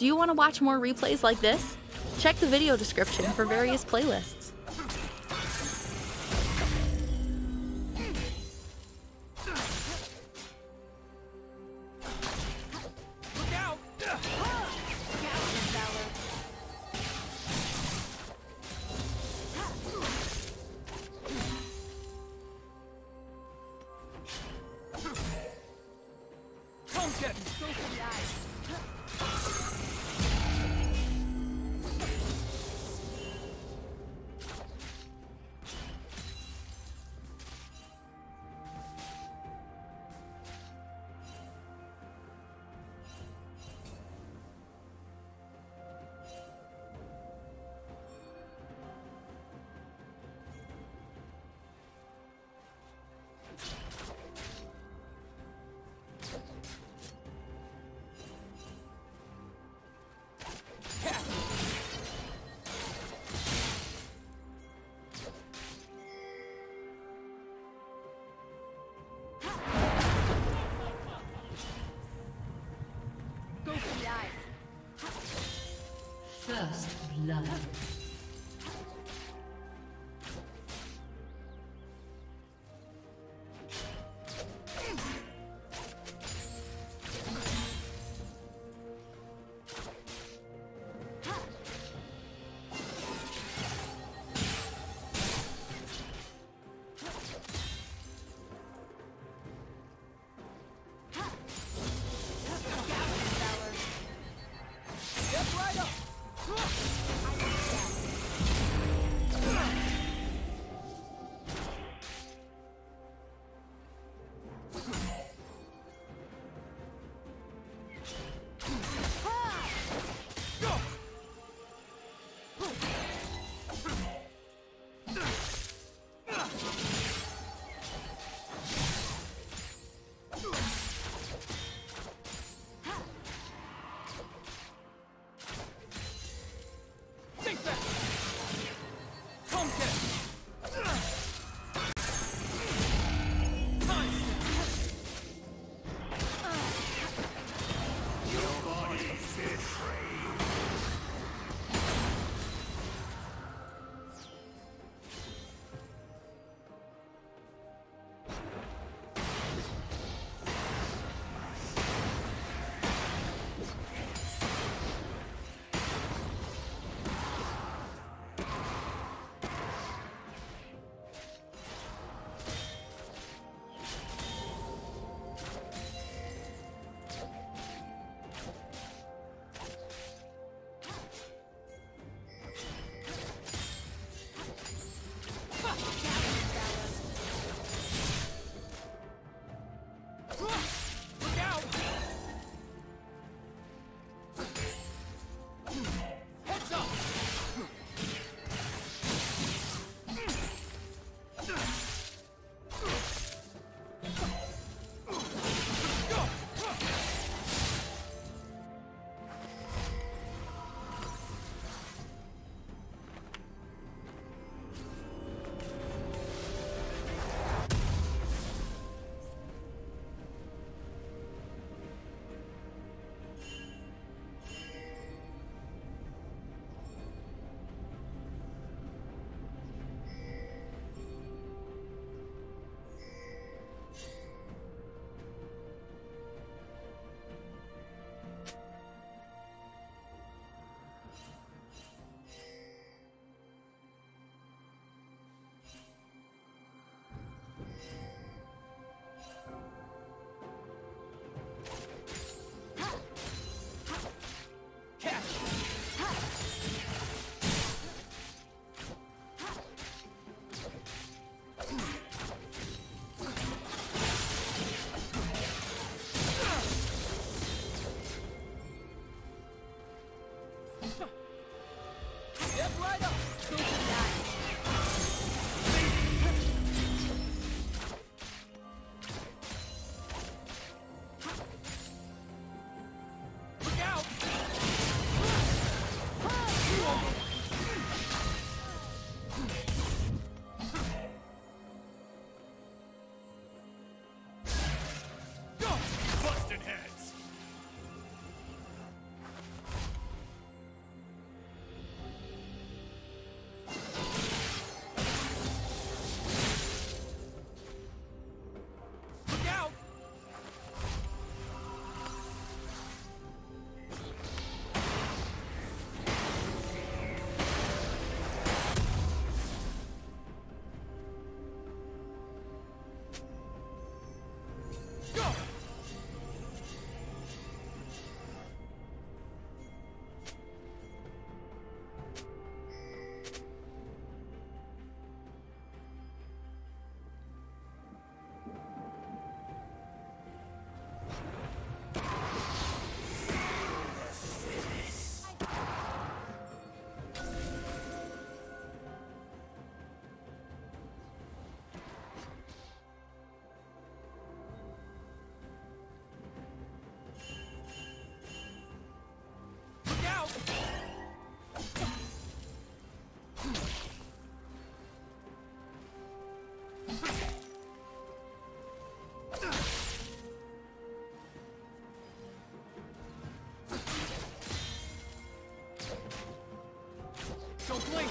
Do you want to watch more replays like this? Check the video description for various playlists. First blood. Heads. Don't blink!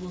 Will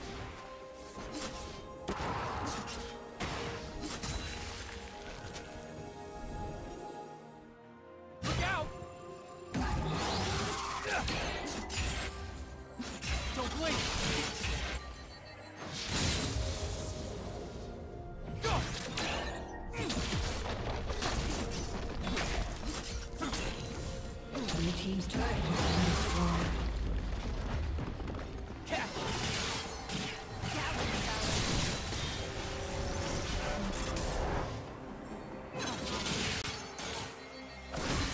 Look out! Blue team's turret has been destroyed.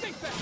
Take back!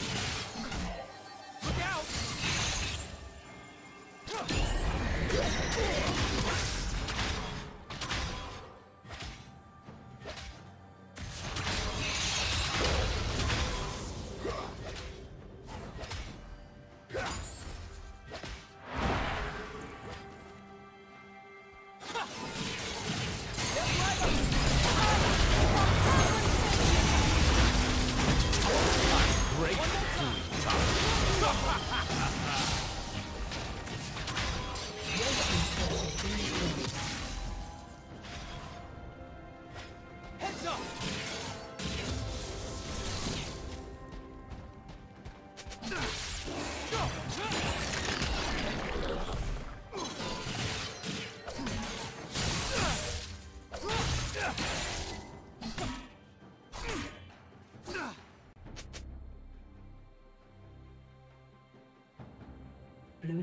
Blue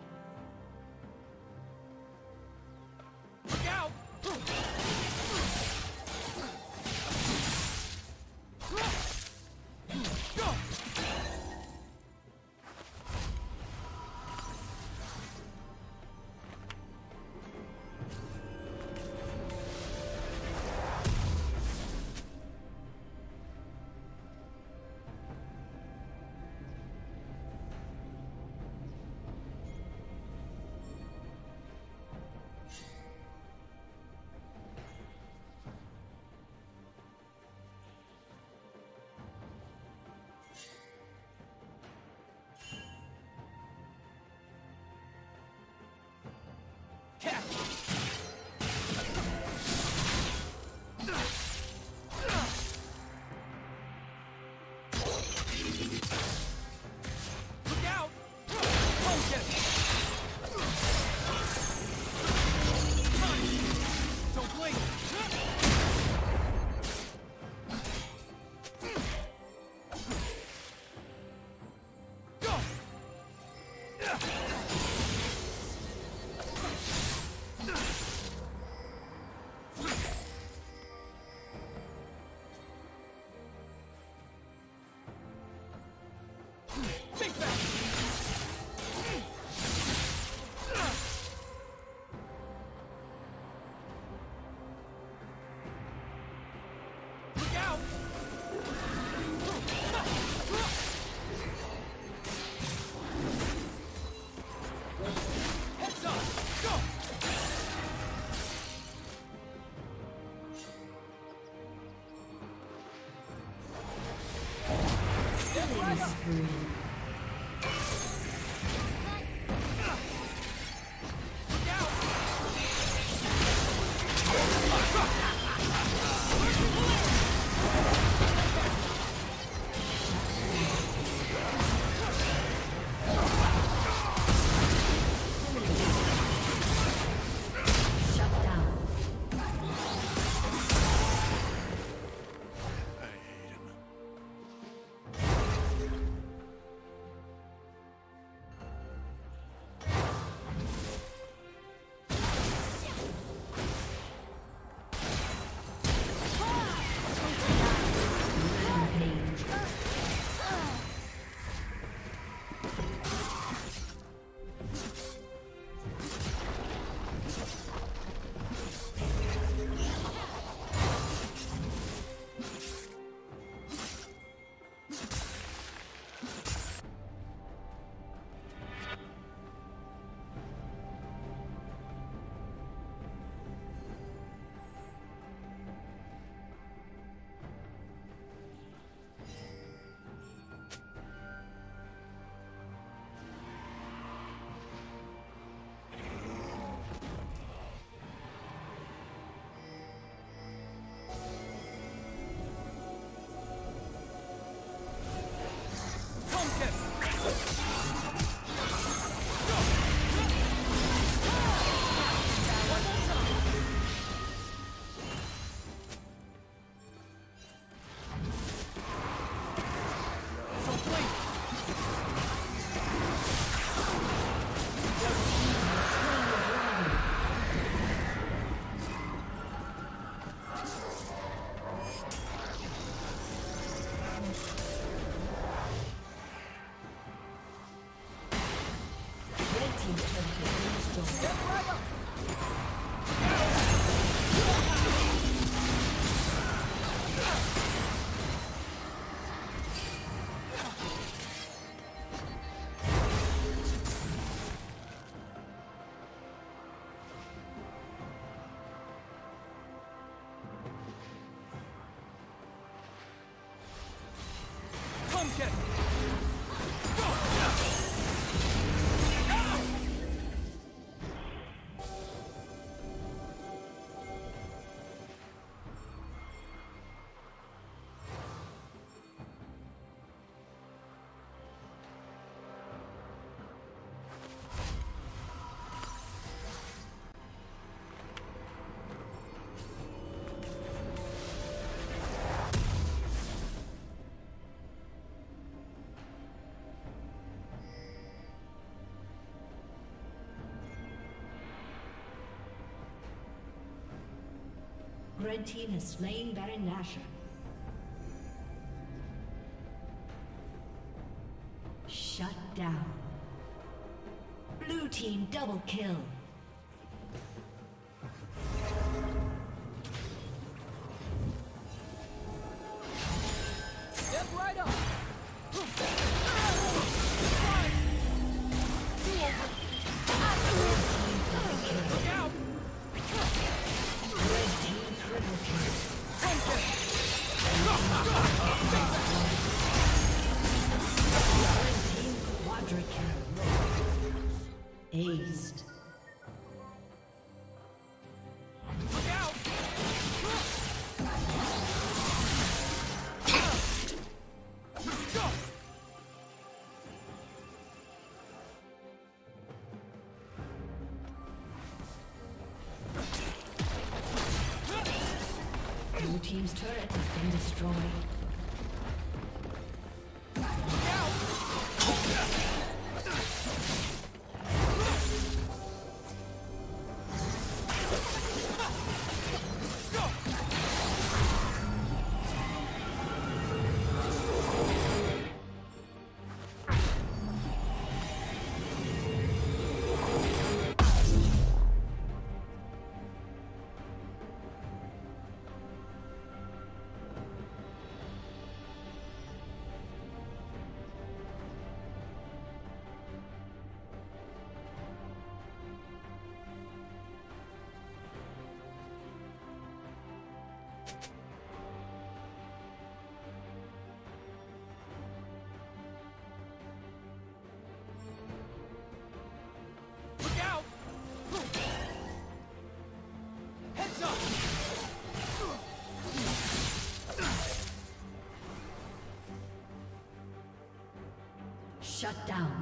free. Red team has slain Baron Nashor. Shut down. Blue team double kill. Team's turret has been destroyed. Shut down.